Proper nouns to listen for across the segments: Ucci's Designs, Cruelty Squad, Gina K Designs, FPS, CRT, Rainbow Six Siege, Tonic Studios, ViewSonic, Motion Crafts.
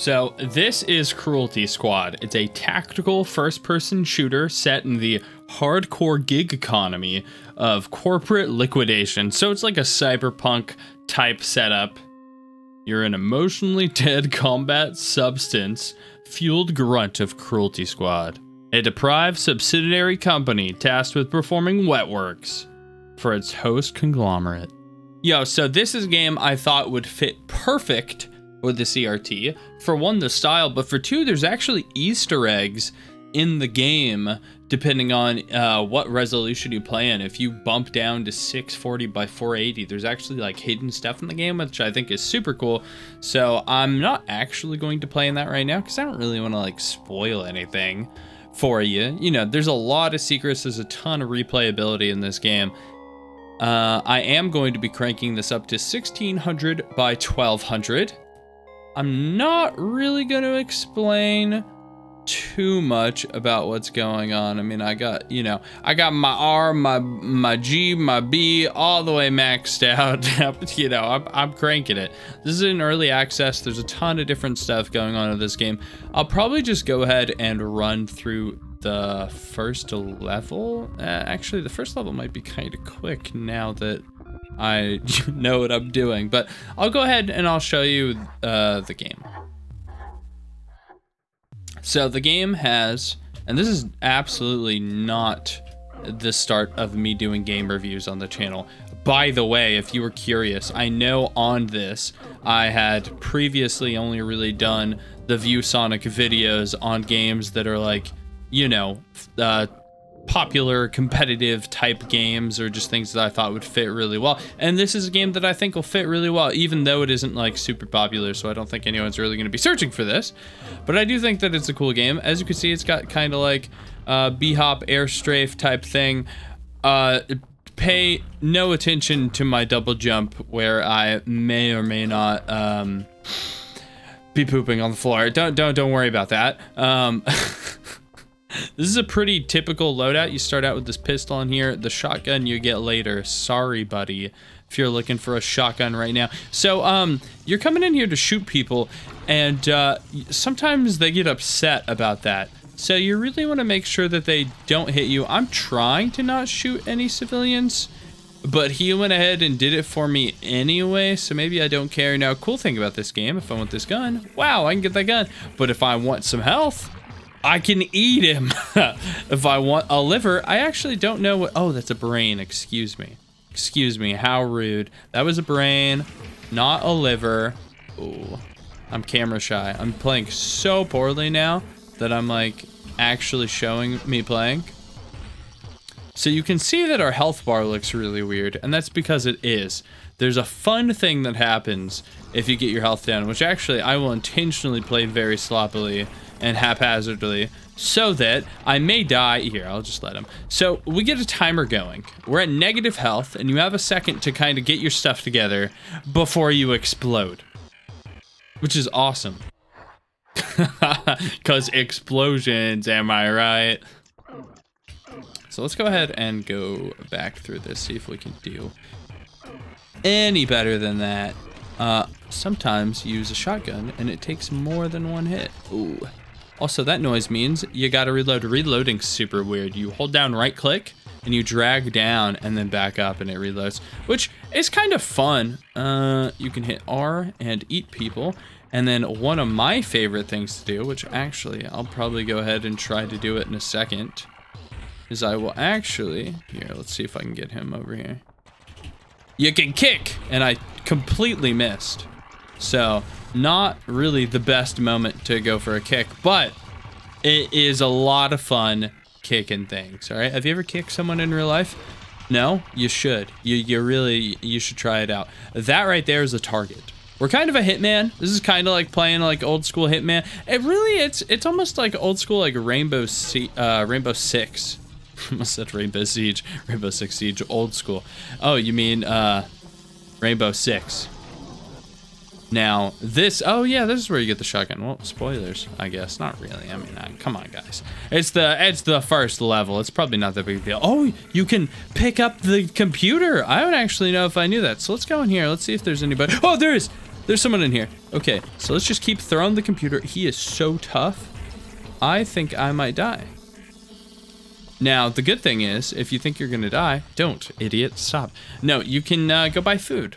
So this is Cruelty Squad. It's a tactical first-person shooter set in the hardcore gig economy of corporate liquidation. So it's like a cyberpunk type setup. You're an emotionally dead combat substance fueled grunt of Cruelty Squad, a deprived subsidiary company tasked with performing wet works for its host conglomerate. Yo, so this is a game I thought would fit perfect with the CRT. For one, the style, but for two, there's actually Easter eggs in the game depending on what resolution you play in. If you bump down to 640 by 480, there's actually like hidden stuff in the game, which I think is super cool. So I'm not actually going to play in that right now because I don't really want to like spoil anything for you. You know, there's a lot of secrets. There's a ton of replayability in this game. I am going to be cranking this up to 1600 by 1200. I'm not really going to explain too much about what's going on. I mean, I got, you know, I got my R, my G, my B all the way maxed out. You know, I'm cranking it. This is an early access. There's a ton of different stuff going on in this game. I'll probably just go ahead and run through the first level. Actually, the first level might be kind of quick now that I know what I'm doing, but I'll go ahead and I'll show you the game. So the game has, and this is absolutely not the start of me doing game reviews on the channel. By the way, if you were curious, I know on this, I had previously only really done the View Sonic videos on games that are like, you know, popular competitive type games or just things that I thought would fit really well. And this is a game that I think will fit really well, even though it isn't like super popular. So I don't think anyone's really going to be searching for this, but I do think that it's a cool game. As you can see, it's got kind of like B-hop air strafe type thing. Pay no attention to my double jump where I may or may not be pooping on the floor. Don't worry about that. This is a pretty typical loadout. You start out with this pistol on here. The shotgun you get later. Sorry, buddy, if you're looking for a shotgun right now. So you're coming in here to shoot people, and sometimes they get upset about that. So you really want to make sure that they don't hit you. I'm trying to not shoot any civilians, but he went ahead and did it for me anyway, so maybe I don't care. Now, cool thing about this game, if I want this gun, wow, I can get that gun. But if I want some health, I can eat him. If I want a liver, I actually don't know what... Oh, that's a brain. Excuse me. Excuse me. How rude. That was a brain, not a liver. Ooh, I'm camera shy. I'm playing so poorly now that I'm like actually showing me playing. So you can see that our health bar looks really weird, and that's because it is. There's a fun thing that happens if you get your health down, which actually I will intentionally play very sloppily and haphazardly so that I may die. Here, I'll just let him. So we get a timer going. We're at negative health, and you have a second to kind of get your stuff together before you explode, which is awesome. Because explosions, am I right? So let's go ahead and go back through this, see if we can do any better than that. Sometimes you use a shotgun, and it takes more than one hit. Ooh. Also, that noise means you gotta reload. Reloading's super weird. You hold down right click and you drag down and then back up and it reloads, which is kind of fun. You can hit R and eat people. And then one of my favorite things to do, which actually I'll probably go ahead and try to do it in a second, is I will actually, here, let's see if I can get him over here. You can kick, and I completely missed. So not really the best moment to go for a kick, but it is a lot of fun kicking things. All right, have you ever kicked someone in real life? No, you should. You should try it out. That right there is a target. We're kind of a Hitman. This is kind of like playing like old school Hitman. It really, it's almost like old school like Rainbow Six. I almost said Rainbow Siege. Rainbow Six Siege, old school. Oh, you mean Rainbow Six. Now, this, oh yeah, this is where you get the shotgun. Well, spoilers, I guess. Not really. I mean, come on, guys. It's the first level. It's probably not that big a deal. Oh, you can pick up the computer. I don't actually know if I knew that. So let's go in here. Let's see if there's anybody. Oh, there is. There's someone in here. Okay, so let's just keep throwing the computer. He is so tough. I think I might die. Now, the good thing is, if you think you're gonna die, don't, idiot, stop. No, you can go buy food.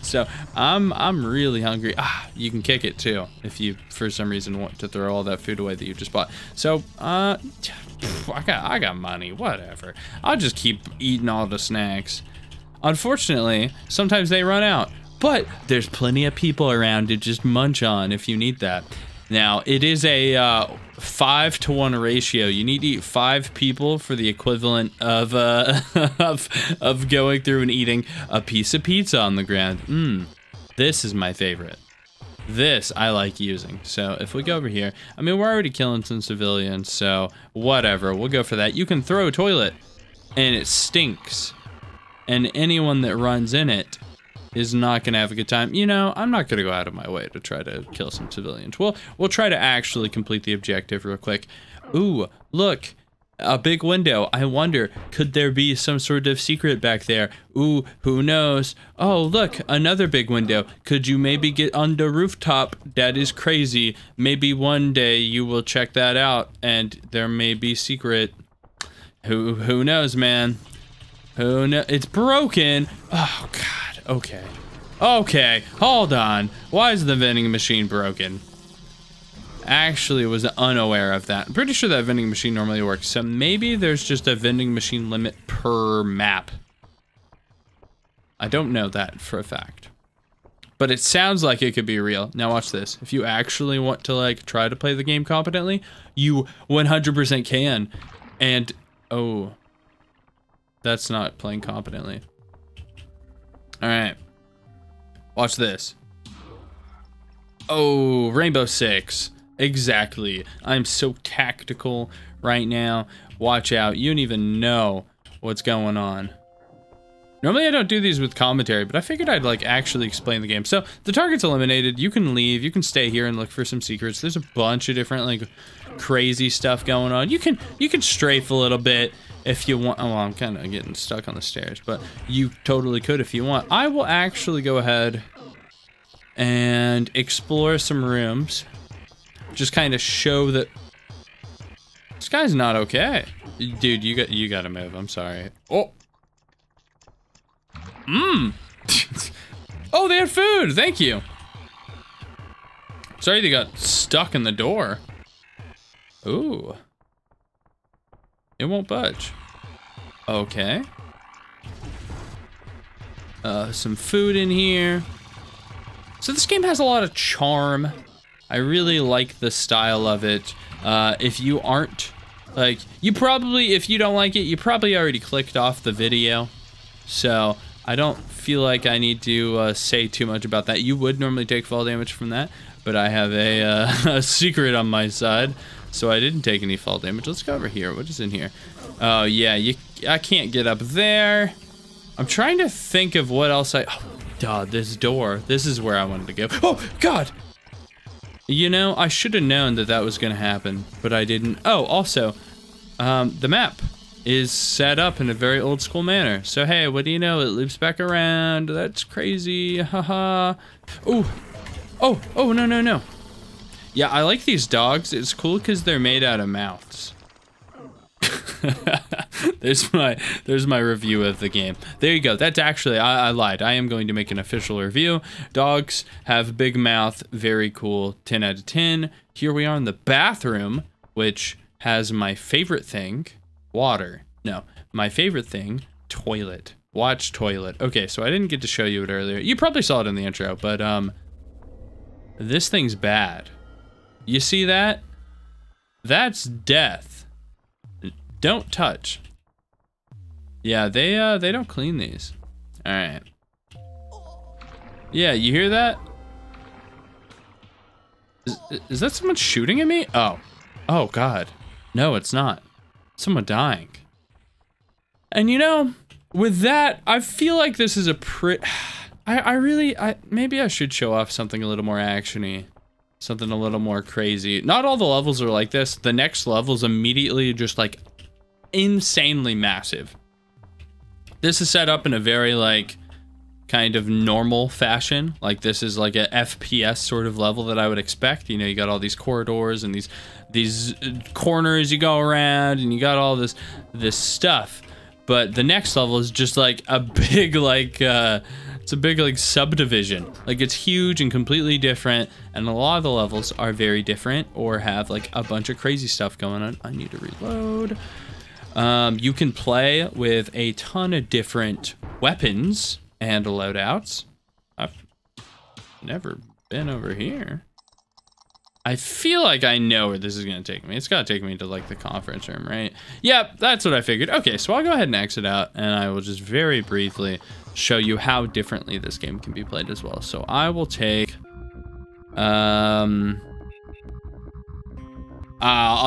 So, I'm really hungry. Ah, you can kick it too, if you, for some reason, want to throw all that food away that you just bought. So, I got money, whatever. I'll just keep eating all the snacks. Unfortunately, sometimes they run out, but there's plenty of people around to just munch on if you need that. Now, it is a 5-to-1 ratio. You need to eat 5 people for the equivalent of, of going through and eating a piece of pizza on the ground. Mmm, this is my favorite. This I like using. So if we go over here, I mean, we're already killing some civilians, so whatever, we'll go for that. You can throw a toilet and it stinks, and anyone that runs in it is not gonna have a good time. You know, I'm not gonna go out of my way to try to kill some civilians. We'll try to actually complete the objective real quick. Ooh, look, a big window. I wonder, could there be some sort of secret back there? Ooh, who knows? Oh, look, another big window. Could you maybe get on the rooftop? That is crazy. Maybe one day you will check that out and there may be secret. Who knows, man? Who knows? It's broken. Oh, God. Okay. Okay, hold on. Why is the vending machine broken? Actually was unaware of that. I'm pretty sure that vending machine normally works, so maybe there's just a vending machine limit per map. I don't know that for a fact. But it sounds like it could be real. Now watch this. If you actually want to, like, try to play the game competently, you 100% can. And, oh. That's not playing competently. All right, watch this. Oh, Rainbow Six, exactly. I'm so tactical right now. Watch out, you don't even know what's going on. Normally I don't do these with commentary, but I figured I'd like actually explain the game. So the target's eliminated, you can leave, you can stay here and look for some secrets. There's a bunch of different like crazy stuff going on. You can strafe a little bit. If you want, oh, well, I'm kind of getting stuck on the stairs, but you totally could if you want. I will actually go ahead and explore some rooms. Just kind of show that this guy's not okay. Dude, you gotta move. I'm sorry. Oh. Mmm. Oh, they had food. Thank you. Sorry they got stuck in the door. Ooh. It won't budge. Okay. Some food in here. So this game has a lot of charm. I really like the style of it. If you aren't, like, you probably, if you don't like it, you probably already clicked off the video. So I don't feel like I need to say too much about that. You would normally take fall damage from that, but I have a secret on my side. So I didn't take any fall damage. Let's go over here. What is in here? Oh, yeah. I can't get up there. I'm trying to think of what else I... Oh, duh, this door. This is where I wanted to go. Oh, God! You know, I should have known that that was going to happen, but I didn't. Oh, also, the map is set up in a very old-school manner. So, hey, what do you know? It loops back around. That's crazy. Haha. Oh. Oh. Oh, no, no, no. Yeah, I like these dogs. It's cool because they're made out of mouths. there's my review of the game. There you go. That's actually, I lied. I am going to make an official review. Dogs have big mouth. Very cool. 10 out of 10. Here we are in the bathroom, which has my favorite thing. Water. No, my favorite thing. Toilet. Watch toilet. Okay, so I didn't get to show you it earlier. You probably saw it in the intro, but this thing's bad. You see that? That's death. Don't touch. Yeah, they don't clean these. All right. Yeah, you hear that? Is that someone shooting at me? Oh. Oh, God. No, it's not. Someone dying. And you know, with that, I feel like this is a pretty... I maybe I should show off something a little more action-y. Something a little more crazy. Not all the levels are like this. The next level is immediately just like insanely massive. This is set up in a very like kind of normal fashion. Like this is like a FPS sort of level that I would expect. You know, you got all these corridors and these corners you go around, and you got all this stuff. But the next level is just like a big like it's a big like subdivision. Like it's huge and completely different, and a lot of the levels are very different or have like a bunch of crazy stuff going on. I need to reload. You can play with a ton of different weapons and loadouts. I've never been over here. I feel like I know where this is going to take me. It's got to take me to like the conference room, right? Yep, that's what I figured. Okay, so I'll go ahead and exit out, and I will just very briefly show you how differently this game can be played as well. So I will take... I'll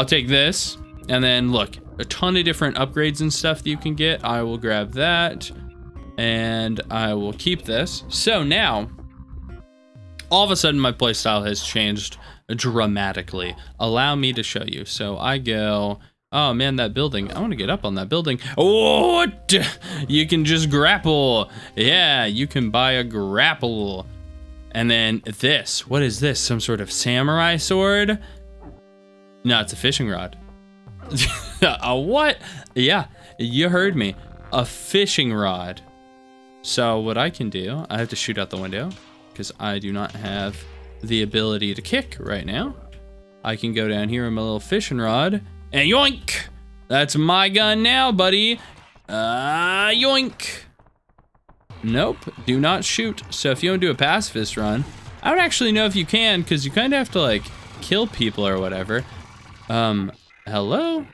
take this, and then look, a ton of different upgrades and stuff that you can get. I will grab that, and I will keep this. So now, all of a sudden, my playstyle has changed dramatically. Allow me to show you. So I go, oh man, that building. I want to get up on that building. Oh, you can just grapple. Yeah, you can buy a grapple. And then this, what is this? Some sort of samurai sword? No, it's a fishing rod. A what? Yeah, you heard me. A fishing rod. So what I can do, I have to shoot out the window because I do not have the ability to kick right now. I can go down here with my little fishing rod and yoink! That's my gun now, buddy. Yoink! Nope, do not shoot. So if you don't do a pacifist run, I don't actually know if you can because you kind of have to like kill people or whatever. Hello?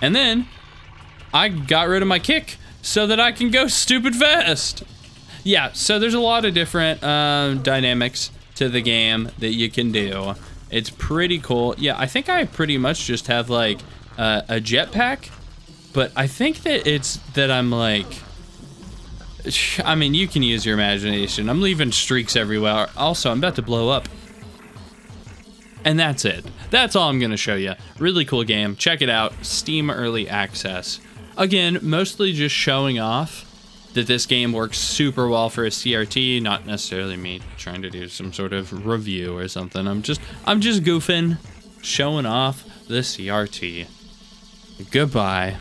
And then I got rid of my kick so that I can go stupid fast. Yeah, so there's a lot of different dynamics to the game that you can do. It's pretty cool. Yeah, I think I pretty much just have like a jetpack, but I think that it's that I'm like, I mean, you can use your imagination. I'm leaving streaks everywhere. Also, I'm about to blow up. And that's it. That's all I'm gonna show you. Really cool game. Check it out. Steam Early Access. Again, mostly just showing off that this game works super well for a CRT, not necessarily me trying to do some sort of review or something. I'm just goofing, showing off the CRT. Goodbye.